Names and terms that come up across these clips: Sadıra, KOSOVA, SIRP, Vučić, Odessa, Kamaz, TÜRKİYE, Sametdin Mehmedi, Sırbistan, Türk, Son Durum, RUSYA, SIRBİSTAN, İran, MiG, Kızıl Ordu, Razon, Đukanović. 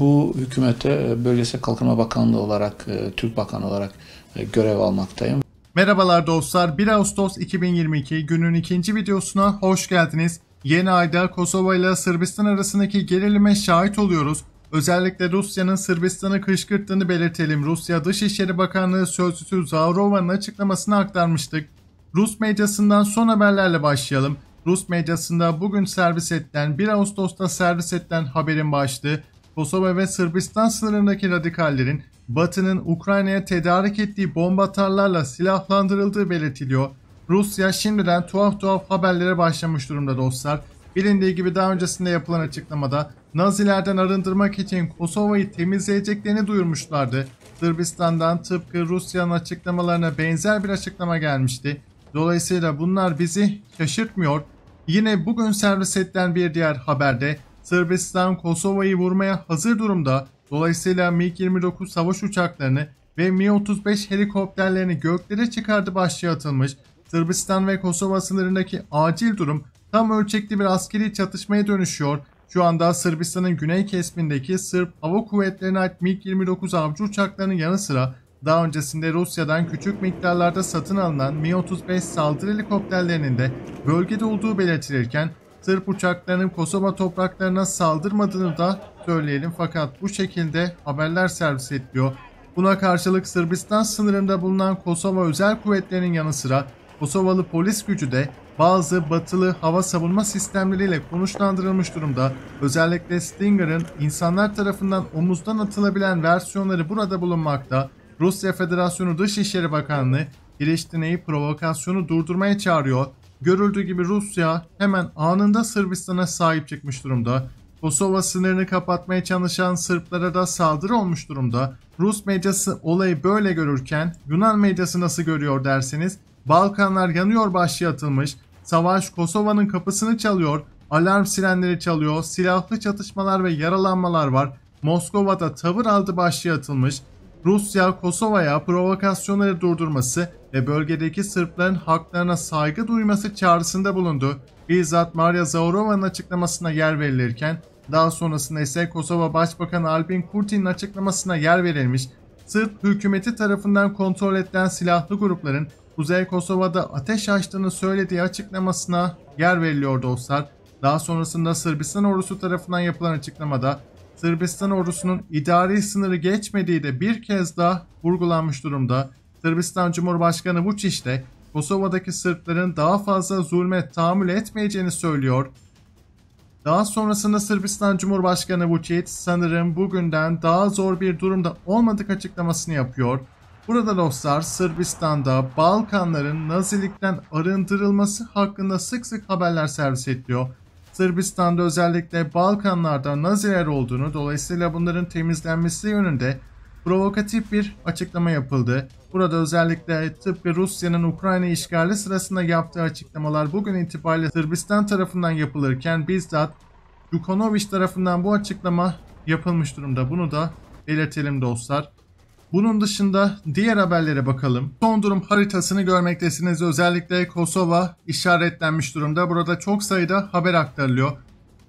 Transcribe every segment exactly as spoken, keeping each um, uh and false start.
Bu hükümete Bölgesel Kalkınma Bakanlığı olarak, Türk Bakanı olarak görev almaktayım. Merhabalar dostlar, bir Ağustos iki bin yirmi iki günün ikinci videosuna hoş geldiniz. Yeni ayda Kosova ile Sırbistan arasındaki gerilime şahit oluyoruz. Özellikle Rusya'nın Sırbistan'ı kışkırttığını belirtelim. Rusya Dışişleri Bakanlığı Sözcüsü Lavrov'un açıklamasını aktarmıştık. Rus medyasından son haberlerle başlayalım. Rus medyasında bugün servis edilen, bir Ağustos'ta servis edilen haberin başlığı, Kosova ve Sırbistan sınırındaki radikallerin Batı'nın Ukrayna'ya tedarik ettiği bomba atarlarla silahlandırıldığı belirtiliyor. Rusya şimdiden tuhaf tuhaf haberlere başlamış durumda dostlar. Bilindiği gibi daha öncesinde yapılan açıklamada Nazilerden arındırmak için Kosova'yı temizleyeceklerini duyurmuşlardı. Sırbistan'dan tıpkı Rusya'nın açıklamalarına benzer bir açıklama gelmişti. Dolayısıyla bunlar bizi şaşırtmıyor. Yine bugün servis edilen bir diğer haberde Sırbistan Kosova'yı vurmaya hazır durumda. Dolayısıyla MiG yirmi dokuz savaş uçaklarını ve MiG otuz beş helikopterlerini göklere çıkardı başlığı atılmış. Sırbistan ve Kosova sınırındaki acil durum tam ölçekli bir askeri çatışmaya dönüşüyor. Şu anda Sırbistan'ın güney kesimindeki Sırp Hava Kuvvetleri'ne ait MiG yirmi dokuz avcı uçaklarının yanı sıra daha öncesinde Rusya'dan küçük miktarlarda satın alınan MiG otuz beş saldırı helikopterlerinin de bölgede olduğu belirtilirken Sırp uçaklarının Kosova topraklarına saldırmadığını da söyleyelim, fakat bu şekilde haberler servis ediliyor. Buna karşılık Sırbistan sınırında bulunan Kosova özel kuvvetlerinin yanı sıra Kosovalı polis gücü de bazı batılı hava savunma sistemleriyle konuşlandırılmış durumda. Özellikle Stinger'ın insanlar tarafından omuzdan atılabilen versiyonları burada bulunmakta. Rusya Federasyonu Dışişleri Bakanlığı Priştine'yi provokasyonu durdurmaya çağırıyor. Görüldüğü gibi Rusya hemen anında Sırbistan'a sahip çıkmış durumda. Kosova sınırını kapatmaya çalışan Sırplara da saldırı olmuş durumda. Rus medyası olayı böyle görürken Yunan medyası nasıl görüyor derseniz, Balkanlar yanıyor başlığı atılmış. Savaş Kosova'nın kapısını çalıyor, alarm sirenleri çalıyor, silahlı çatışmalar ve yaralanmalar var. Moskova'da tavır aldı başlığı atılmış. Rusya Kosova'ya provokasyonları durdurması ve bölgedeki Sırpların haklarına saygı duyması çağrısında bulundu. Bizzat Maria Zaharova'nın açıklamasına yer verilirken daha sonrasında ise Kosova Başbakanı Albin Kurti'nin açıklamasına yer verilmiş. Sırp hükümeti tarafından kontrol edilen silahlı grupların Kuzey Kosova'da ateş açtığını söylediği açıklamasına yer veriliyor dostlar. Daha sonrasında Sırbistan ordusu tarafından yapılan açıklamada Sırbistan ordusunun idari sınırı geçmediği de bir kez daha vurgulanmış durumda. Sırbistan Cumhurbaşkanı Vučić de Kosova'daki Sırpların daha fazla zulme tahammül etmeyeceğini söylüyor. Daha sonrasında Sırbistan Cumhurbaşkanı Vučić sanırım bugünden daha zor bir durumda olmadık açıklamasını yapıyor. Burada dostlar Sırbistan'da Balkanların Nazilikten arındırılması hakkında sık sık haberler servis ediliyor. Sırbistan'da özellikle Balkanlarda Naziler olduğunu, dolayısıyla bunların temizlenmesi yönünde provokatif bir açıklama yapıldı. Burada özellikle tıpkı Rusya'nın Ukrayna işgali sırasında yaptığı açıklamalar bugün itibariyle Sırbistan tarafından yapılırken bizzat Đukanović tarafından bu açıklama yapılmış durumda. Bunu da belirtelim dostlar. Bunun dışında diğer haberlere bakalım. Son durum haritasını görmektesiniz. Özellikle Kosova işaretlenmiş durumda. Burada çok sayıda haber aktarılıyor.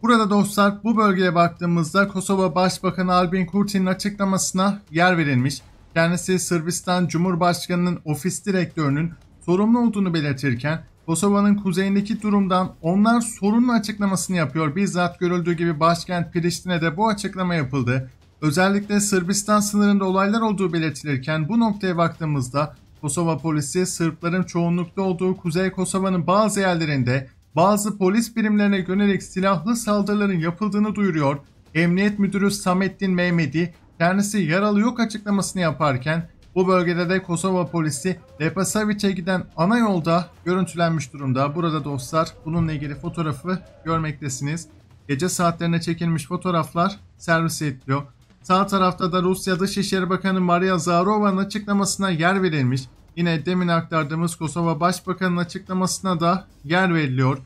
Burada dostlar bu bölgeye baktığımızda Kosova Başbakanı Albin Kurti'nin açıklamasına yer verilmiş. Kendisi Sırbistan Cumhurbaşkanı'nın ofis direktörünün sorumlu olduğunu belirtirken Kosova'nın kuzeyindeki durumdan onlar sorumlu açıklamasını yapıyor. Bizzat görüldüğü gibi başkent Priştine'de bu açıklama yapıldı. Özellikle Sırbistan sınırında olaylar olduğu belirtilirken bu noktaya baktığımızda Kosova polisi Sırpların çoğunlukta olduğu Kuzey Kosova'nın bazı yerlerinde bazı polis birimlerine yönelik silahlı saldırıların yapıldığını duyuruyor. Emniyet Müdürü Sametdin Mehmedi kendisi yaralı yok açıklamasını yaparken bu bölgede de Kosova polisi Lepasaviç'e giden ana yolda görüntülenmiş durumda. Burada dostlar bununla ilgili fotoğrafı görmektesiniz. Gece saatlerine çekilmiş fotoğraflar servis ediliyor. Sağ tarafta da Rusya Dışişleri Bakanı Maria Zaharova'nın açıklamasına yer verilmiş. Yine demin aktardığımız Kosova Başbakanı'nın açıklamasına da yer veriliyor.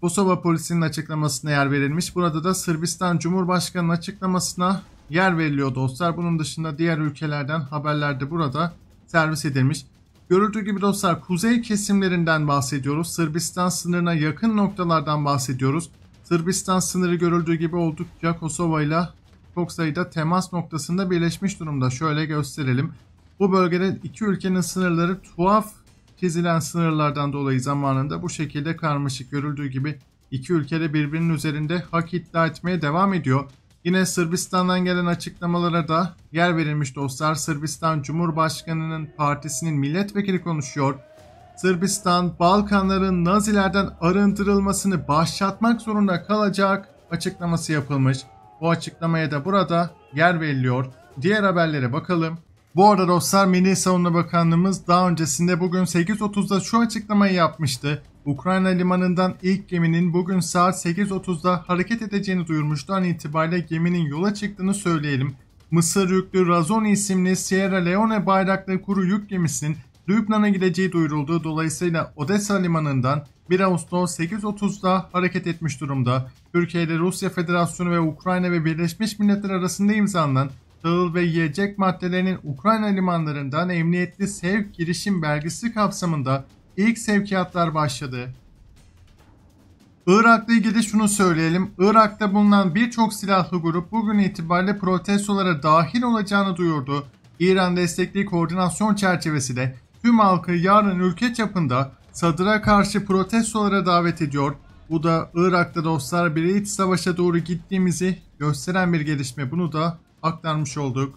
Kosova polisinin açıklamasına yer verilmiş. Burada da Sırbistan Cumhurbaşkanı'nın açıklamasına yer veriliyor dostlar. Bunun dışında diğer ülkelerden haberler de burada servis edilmiş. Görüldüğü gibi dostlar kuzey kesimlerinden bahsediyoruz. Sırbistan sınırına yakın noktalardan bahsediyoruz. Sırbistan sınırı görüldüğü gibi oldukça Kosova ile çok sayıda temas noktasında birleşmiş durumda. Şöyle gösterelim. Bu bölgede iki ülkenin sınırları tuhaf çizilen sınırlardan dolayı zamanında bu şekilde karmaşık görüldüğü gibi iki ülkede birbirinin üzerinde hak iddia etmeye devam ediyor. Yine Sırbistan'dan gelen açıklamalara da yer verilmiş dostlar. Sırbistan Cumhurbaşkanı'nın partisinin milletvekili konuşuyor. Sırbistan, Balkanların Nazilerden arındırılmasını başlatmak zorunda kalacak açıklaması yapılmış. Bu açıklamaya da burada yer veriliyor. Diğer haberlere bakalım. Bu arada dostlar, Milli Savunma Bakanlığımız daha öncesinde bugün sekiz otuzda şu açıklamayı yapmıştı. Ukrayna limanından ilk geminin bugün saat sekiz otuzda hareket edeceğini duyurmuştu. An itibariyle geminin yola çıktığını söyleyelim. Mısır yüklü Razon isimli Sierra Leone bayraklı kuru yük gemisinin Lübnan'a gideceği duyuruldu. Dolayısıyla Odessa limanından bir Ağustos sekiz otuzda hareket etmiş durumda. Türkiye ile Rusya Federasyonu ve Ukrayna ve Birleşmiş Milletler arasında imzalanan tahıl ve yiyecek maddelerinin Ukrayna limanlarından emniyetli sevk girişim belgesi kapsamında ilk sevkiyatlar başladı. Irak'la ilgili şunu söyleyelim. Irak'ta bulunan birçok silahlı grup bugün itibariyle protestolara dahil olacağını duyurdu. İran destekli koordinasyon çerçevesinde tüm halkı yarın ülke çapında Sadıra karşı protestolara davet ediyor. Bu da Irak'ta dostlar bir iç savaşa doğru gittiğimizi gösteren bir gelişme. Bunu da aktarmış olduk.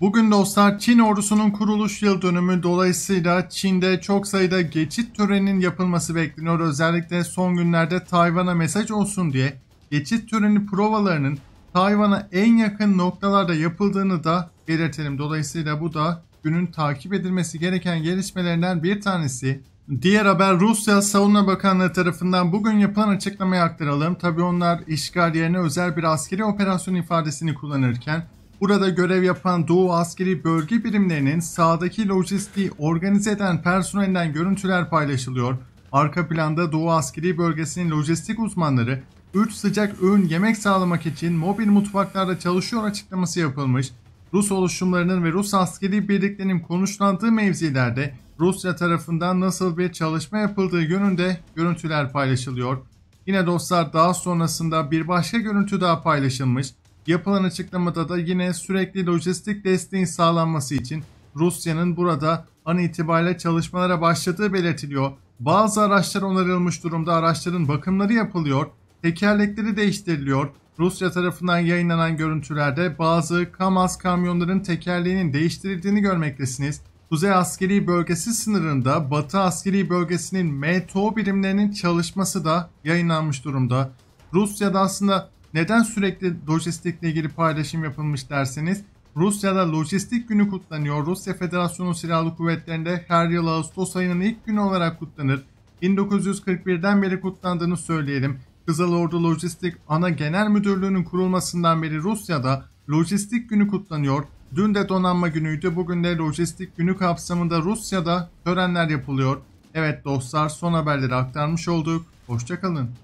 Bugün dostlar Çin ordusunun kuruluş yıl dönümü, dolayısıyla Çin'de çok sayıda geçit töreninin yapılması bekleniyor. Özellikle son günlerde Tayvan'a mesaj olsun diye geçit töreni provalarının Tayvan'a en yakın noktalarda yapıldığını da belirtelim. Dolayısıyla bu da günün takip edilmesi gereken gelişmelerinden bir tanesi. Diğer haber Rusya Savunma Bakanlığı tarafından bugün yapılan açıklamayı aktaralım. Tabii onlar işgal yerine özel bir askeri operasyon ifadesini kullanırken burada görev yapan Doğu Askeri Bölge Birimlerinin sahadaki lojistiği organize eden personelinden görüntüler paylaşılıyor. Arka planda Doğu Askeri Bölgesi'nin lojistik uzmanları üç sıcak öğün yemek sağlamak için mobil mutfaklarda çalışıyor açıklaması yapılmış. Rus oluşumlarının ve Rus askeri birliklerinin konuşlandığı mevzilerde Rusya tarafından nasıl bir çalışma yapıldığı yönünde görüntüler paylaşılıyor. Yine dostlar daha sonrasında bir başka görüntü daha paylaşılmış. Yapılan açıklamada da yine sürekli lojistik desteğin sağlanması için Rusya'nın burada an itibariyle çalışmalara başladığı belirtiliyor. Bazı araçlar onarılmış durumda, araçların bakımları yapılıyor, tekerlekleri değiştiriliyor. Rusya tarafından yayınlanan görüntülerde bazı Kamaz kamyonların tekerleğinin değiştirildiğini görmektesiniz. Kuzey Askeri Bölgesi sınırında Batı Askeri Bölgesi'nin M T O birimlerinin çalışması da yayınlanmış durumda. Rusya'da aslında neden sürekli lojistikle ilgili paylaşım yapılmış derseniz, Rusya'da lojistik günü kutlanıyor. Rusya Federasyonu Silahlı Kuvvetleri'nde her yıl Ağustos ayının ilk günü olarak kutlanır. bin dokuz yüz kırk birden beri kutlandığını söyleyelim. Kızıl Ordu Lojistik Ana Genel Müdürlüğü'nün kurulmasından beri Rusya'da lojistik günü kutlanıyor. Dün de donanma günüydü. Bugün de lojistik günü kapsamında Rusya'da törenler yapılıyor. Evet dostlar, son haberleri aktarmış olduk. Hoşça kalın.